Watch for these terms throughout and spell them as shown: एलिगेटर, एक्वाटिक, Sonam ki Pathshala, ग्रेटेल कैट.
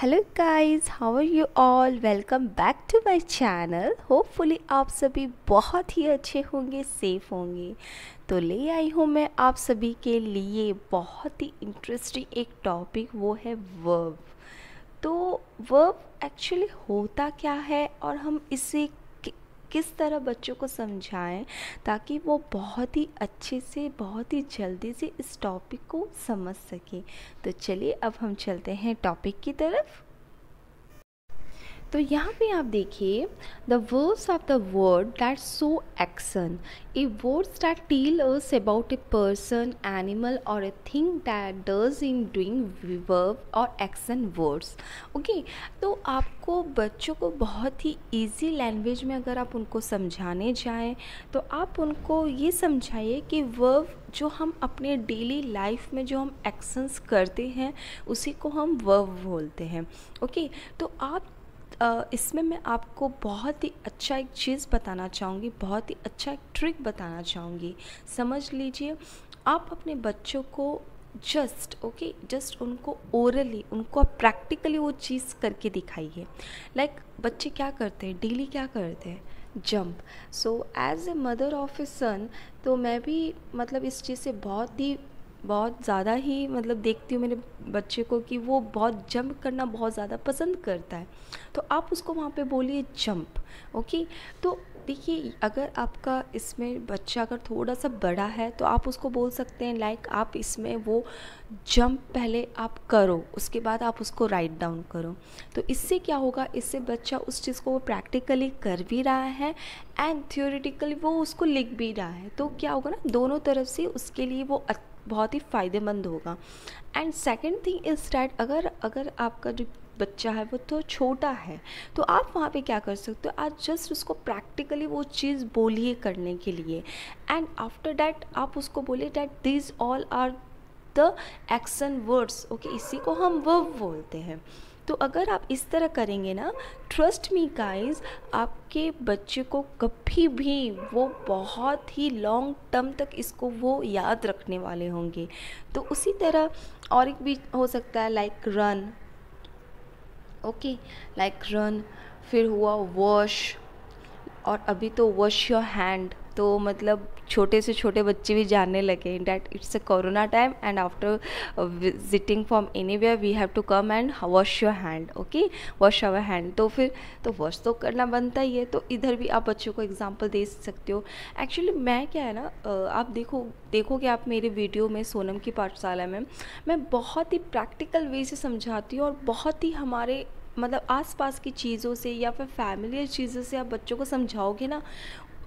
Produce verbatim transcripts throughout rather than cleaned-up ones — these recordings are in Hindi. Hello guys, how are you all. Welcome back to my channel. Hopefully आप सभी बहुत ही अच्छे होंगे, सेफ होंगे। तो ले आई हूँ मैं आप सभी के लिए बहुत ही इंटरेस्टिंग एक टॉपिक, वो है वर्ब। तो वर्ब एक्चुअली होता क्या है और हम इसे किस तरह बच्चों को समझाएं ताकि वो बहुत ही अच्छे से, बहुत ही जल्दी से इस टॉपिक को समझ सके। तो चलिए अब हम चलते हैं टॉपिक की तरफ। तो यहाँ पे आप देखिए, the verbs of the word that show action, a words that tell us about a person, animal और a thing that does in doing verb और एक्शन वर्ड्स। ओके, तो आपको बच्चों को बहुत ही इजी लैंग्वेज में अगर आप उनको समझाने जाएं तो आप उनको ये समझाइए कि वर्ब जो हम अपने डेली लाइफ में जो हम एक्शंस करते हैं उसी को हम वर्ब बोलते हैं। ओके, तो आप Uh, इसमें मैं आपको बहुत ही अच्छा एक चीज़ बताना चाहूँगी, बहुत ही अच्छा एक ट्रिक बताना चाहूँगी। समझ लीजिए, आप अपने बच्चों को जस्ट ओके okay, जस्ट उनको ओरली, उनको आप प्रैक्टिकली वो चीज़ करके दिखाइए। लाइक like, बच्चे क्या करते हैं, डेली क्या करते हैं, jump. So as a mother of a son, तो मैं भी मतलब इस चीज़ से बहुत ही बहुत ज़्यादा ही मतलब देखती हूँ मेरे बच्चे को कि वो बहुत जंप करना बहुत ज़्यादा पसंद करता है। तो आप उसको वहाँ पे बोलिए जंप। ओके, तो देखिए, अगर आपका इसमें बच्चा अगर थोड़ा सा बड़ा है तो आप उसको बोल सकते हैं लाइक आप इसमें वो जंप पहले आप करो, उसके बाद आप उसको राइट डाउन करो। तो इससे क्या होगा, इससे बच्चा उस चीज़ को वो प्रैक्टिकली कर भी रहा है एंड थियोरेटिकली वो उसको लिख भी रहा है। तो क्या होगा ना, दोनों तरफ से उसके लिए वो बहुत ही फ़ायदेमंद होगा। And second thing is that अगर अगर आपका जो बच्चा है वो तो छोटा है तो आप वहाँ पे क्या कर सकते हो, आप जस्ट उसको प्रैक्टिकली वो चीज़ बोलिए करने के लिए। एंड आफ्टर डैट आप उसको बोलिए that these all are the action words. Okay, इसी को हम वर्ब बोलते हैं। तो अगर आप इस तरह करेंगे ना, ट्रस्ट मी गाइस, आपके बच्चे को कभी भी वो बहुत ही लॉन्ग टर्म तक इसको वो याद रखने वाले होंगे। तो उसी तरह और एक भी हो सकता है like run. Okay, like run, फिर हुआ वॉश, और अभी तो वॉश योर हैंड। तो मतलब छोटे से छोटे बच्चे भी जानने लगे that it's a corona time and after visiting from anywhere we have to come and wash your hand. Okay, wash our hand. तो फिर तो वॉश तो करना बनता ही है। तो इधर भी आप बच्चों को एग्जांपल दे सकते हो। एक्चुअली मैं क्या है ना, आप देखो देखोगे आप मेरे वीडियो में सोनम की पाठशाला में मैं बहुत ही प्रैक्टिकल वे से समझाती हूँ और बहुत ही हमारे मतलब आसपास की चीज़ों से या फिर फैमिलियर चीज़ों से आप बच्चों को समझाओगे ना,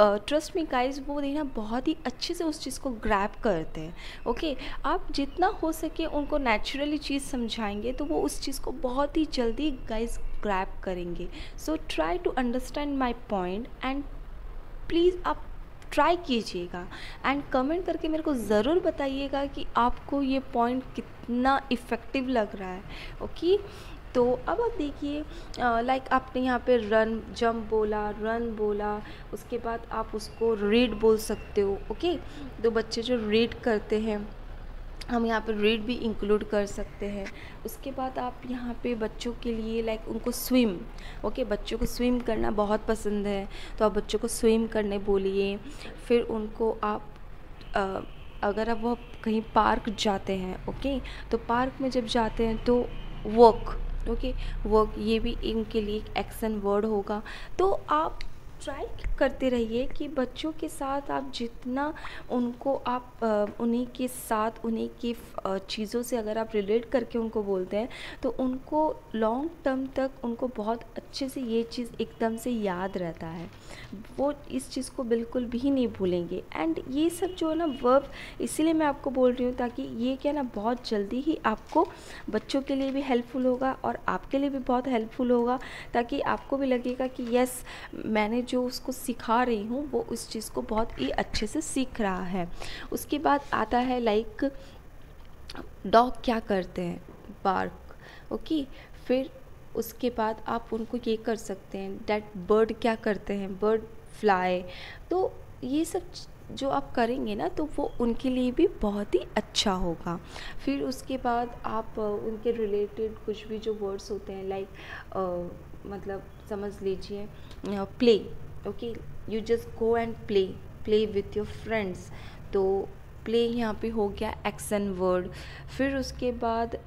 ट्रस्ट मी गाइस, वो देखना बहुत ही अच्छे से उस चीज़ को ग्रैब करते हैं। Okay okay? आप जितना हो सके उनको नेचुरली चीज़ समझाएंगे तो वो उस चीज़ को बहुत ही जल्दी गाइस ग्रैब करेंगे। So try to understand my point and please आप ट्राई कीजिएगा एंड कमेंट करके मेरे को ज़रूर बताइएगा कि आपको ये पॉइंट कितना इफ़ेक्टिव लग रहा है। Okay okay? तो अब आप देखिए, लाइक आपने यहाँ पे रन, जंप बोला, रन बोला, उसके बाद आप उसको रीड बोल सकते हो। ओके, तो बच्चे जो रीड करते हैं हम यहाँ पे रीड भी इंक्लूड कर सकते हैं। उसके बाद आप यहाँ पे बच्चों के लिए लाइक उनको स्विम। ओके, बच्चों को स्विम करना बहुत पसंद है तो आप बच्चों को स्विम करने बोलिए। फिर उनको आप आ, अगर अब वो कहीं पार्क जाते हैं, ओके, तो पार्क में जब जाते हैं तो वॉक। ओके okay, वर्क, ये भी इनके लिए एक एक्शन वर्ड होगा। तो आप ट्राई करते रहिए कि बच्चों के साथ आप जितना उनको आप उन्हीं के साथ उन्हीं की चीज़ों से अगर आप रिलेट करके उनको बोलते हैं तो उनको लॉन्ग टर्म तक उनको बहुत अच्छे से ये चीज़ एकदम से याद रहता है, वो इस चीज़ को बिल्कुल भी नहीं भूलेंगे। एंड ये सब जो है ना वर्ब, इसीलिए मैं आपको बोल रही हूँ ताकि ये क्या ना बहुत जल्दी ही आपको बच्चों के लिए भी हेल्पफुल होगा और आपके लिए भी बहुत हेल्पफुल होगा, ताकि आपको भी लगेगा कि यस, मैंने जो उसको सिखा रही हूँ वो उस चीज़ को बहुत ही अच्छे से सीख रहा है। उसके बाद आता है लाइक डॉग क्या करते हैं, बार्क। ओके, फिर उसके बाद आप उनको ये कर सकते हैं डैट बर्ड क्या करते हैं, बर्ड फ्लाई। तो ये सब जो आप करेंगे ना तो वो उनके लिए भी बहुत ही अच्छा होगा। फिर उसके बाद आप उनके रिलेटेड कुछ भी जो वर्ड्स होते हैं लाइक मतलब समझ लीजिए play, okay, you just go and play, play with your friends, तो प्ले यहाँ पे हो गया एक्शन वर्ड। फिर उसके बाद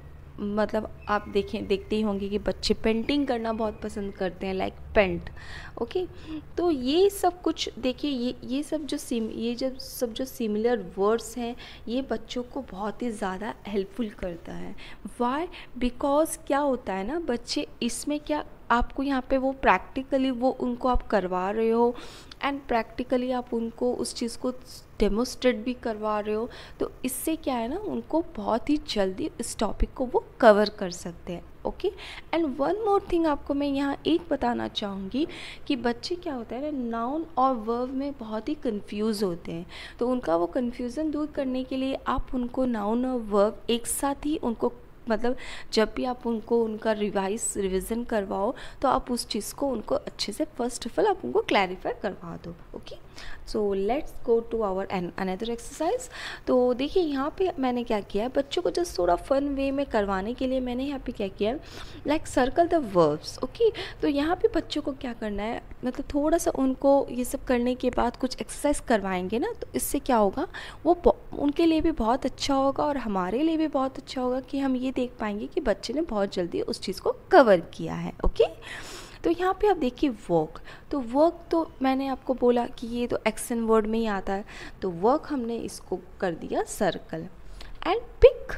मतलब आप देखें देखते ही होंगे कि बच्चे पेंटिंग करना बहुत पसंद करते हैं लाइक पेंट, ओके। तो ये सब कुछ देखिए, ये ये सब जो सिम ये जब सब जो सिमिलर वर्ड्स हैं ये बच्चों को बहुत ही ज़्यादा हेल्पफुल करता है। व्हाई? बिकॉज क्या होता है ना, बच्चे इसमें क्या आपको यहाँ पे वो प्रैक्टिकली वो उनको आप करवा रहे हो एंड प्रैक्टिकली आप उनको उस चीज़ को डेमोस्ट्रेट भी करवा रहे हो, तो इससे क्या है ना उनको बहुत ही जल्दी इस टॉपिक को वो कवर कर सकते हैं, okay. And one more thing आपको मैं यहाँ एक बताना चाहूँगी कि बच्चे क्या होता है ना नाउन और वर्ब में बहुत ही कंफ्यूज होते हैं, तो उनका वो कन्फ्यूज़न दूर करने के लिए आप उनको नाउन और वर्ब एक साथ ही उनको मतलब जब भी आप उनको उनका रिवाइज रिवीजन करवाओ तो आप उस चीज़ को उनको अच्छे से फर्स्ट ऑफ ऑल आप उनको क्लैरिफाई करवा दो, okay. So let's go to our another exercise. तो देखिए यहाँ पे मैंने क्या किया है, बच्चों को जस्ट थोड़ा फन वे में करवाने के लिए मैंने यहाँ पे क्या किया है like circle the verbs, okay. तो यहाँ पे बच्चों को क्या करना है मतलब थोड़ा सा उनको ये सब करने के बाद कुछ एक्सरसाइज करवाएंगे ना, तो इससे क्या होगा वो उनके लिए भी बहुत अच्छा होगा और हमारे लिए भी बहुत अच्छा होगा कि हम ये देख पाएंगे कि बच्चे ने बहुत जल्दी उस चीज़ को कवर किया है, ओके। तो यहाँ पे आप देखिए वर्क, तो वर्क तो मैंने आपको बोला कि ये तो एक्शन वर्ड में ही आता है, तो वर्क हमने इसको कर दिया circle. And pick,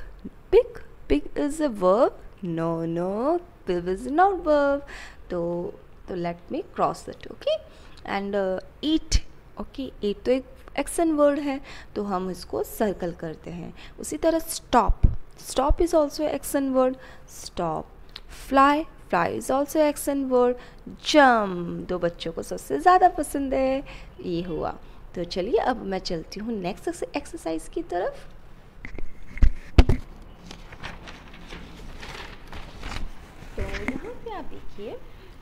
pick pick is a verb, no no pick is not verb, तो तो let me cross it, okay. And eat, okay, eat तो एक एक्शन वर्ड है तो हम इसको सर्कल करते हैं। उसी तरह stop, stop is also action word, stop. fly fly is also action word, jump दो बच्चों को सबसे ज़्यादा पसंद है, ये हुआ। तो चलिए अब मैं चलती हूँ नेक्स्ट एक्सरसाइज की तरफ। तो यहाँ पे आप देखिए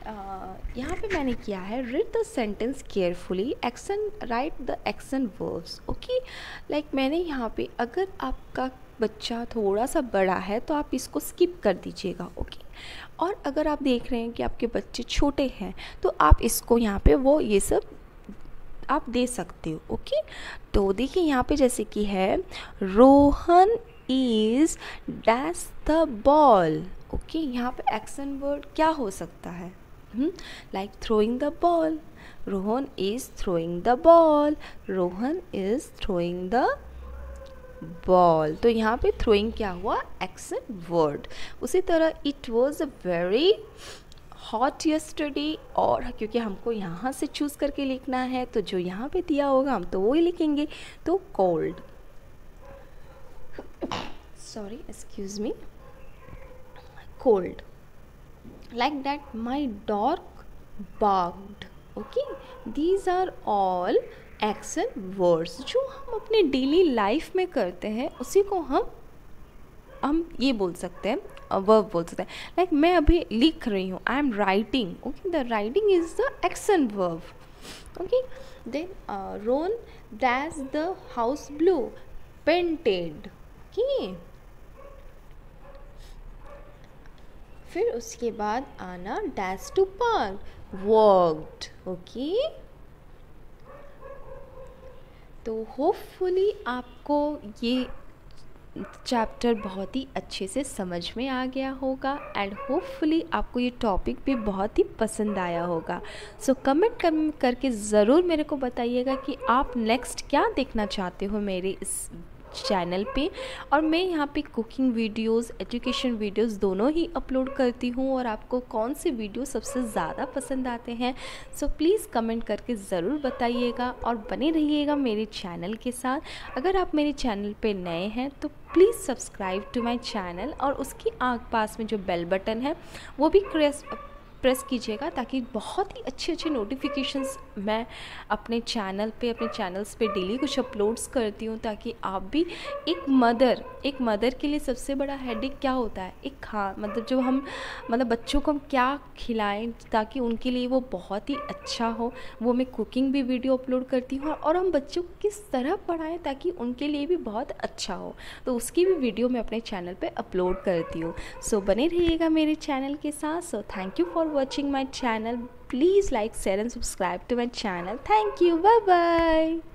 Uh, यहाँ पे मैंने किया है read the sentence carefully, action write the action verbs, okay. Like मैंने यहाँ पे अगर आपका बच्चा थोड़ा सा बड़ा है तो आप इसको स्किप कर दीजिएगा, ओके okay? और अगर आप देख रहे हैं कि आपके बच्चे छोटे हैं तो आप इसको यहाँ पे वो ये सब आप दे सकते हो, ओके okay? तो देखिए यहाँ पे जैसे कि है Rohan is dash the ball, okay. यहाँ पे एक्शन वर्ड क्या हो सकता है like throwing the ball, Rohan is throwing the ball, Rohan is throwing the ball, तो यहाँ पे थ्रोइंग क्या हुआ एक्शन वर्ड। उसी तरह it was a very hot yesterday, और क्योंकि हमको यहाँ से चूज़ करके लिखना है तो जो यहाँ पे दिया होगा हम तो वो ही लिखेंगे, तो cold, sorry excuse me, cold. Like that my dog barked, okay, these are all action words जो हम अपने daily life में करते हैं उसी को हम हम ये बोल सकते हैं वर्ब बोल सकते हैं। लाइक like, मैं अभी लिख रही हूँ I am writing, okay, the writing is the action verb, okay. Then Ron dash the house blue painted, okay. फिर उसके बाद Anna dash to park walked, okay. तो होपफुली आपको ये चैप्टर बहुत ही अच्छे से समझ में आ गया होगा एंड होपफुली आपको ये टॉपिक भी बहुत ही पसंद आया होगा। सो कमेंट करके ज़रूर मेरे को बताइएगा कि आप नेक्स्ट क्या देखना चाहते हो मेरे इस चैनल पे, और मैं यहाँ पे कुकिंग वीडियोस, एजुकेशन वीडियोस दोनों ही अपलोड करती हूँ, और आपको कौन से वीडियो सबसे ज़्यादा पसंद आते हैं सो प्लीज़ कमेंट करके ज़रूर बताइएगा और बने रहिएगा मेरे चैनल के साथ। अगर आप मेरे चैनल पे नए हैं तो please subscribe to my channel, और उसकी आग पास में जो बेल बटन है वो भी प्रेस प्रेस कीजिएगा ताकि बहुत ही अच्छे अच्छे नोटिफिकेशंस मैं अपने चैनल पे अपने चैनल्स पे डेली कुछ अपलोड्स करती हूँ ताकि आप भी एक मदर एक मदर के लिए सबसे बड़ा हेडेक क्या होता है, एक खा मतलब जो हम मतलब बच्चों को हम क्या खिलाएं ताकि उनके लिए वो बहुत ही अच्छा हो, वो मैं कुकिंग भी वीडियो अपलोड करती हूँ और हम बच्चों को किस तरह पढ़ाएं ताकि उनके लिए भी बहुत अच्छा हो, तो उसकी भी वीडियो मैं अपने चैनल पर अपलोड करती हूँ। सो बने रहिएगा मेरे चैनल के साथ। So thank you for watching my channel. Please like, share and subscribe to my channel. Thank you. Bye bye.